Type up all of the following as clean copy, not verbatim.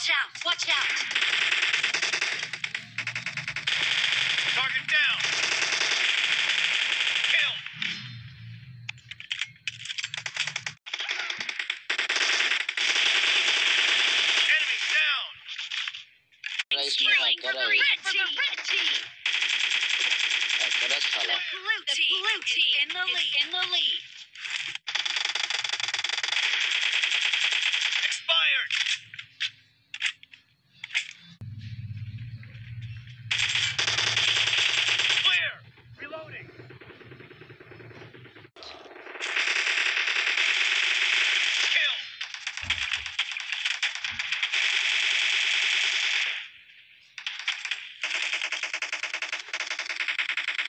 Watch out! Watch out! Target down! Kill! Enemy down! It's thrilling for the red team! The blue team in the lead! Expired!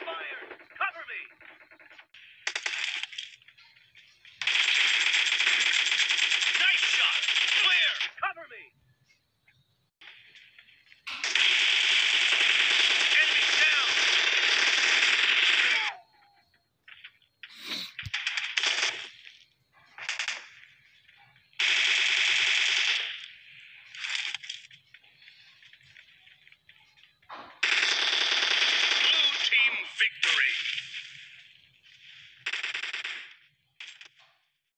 Fire! Cover me! Nice shot! Clear! Cover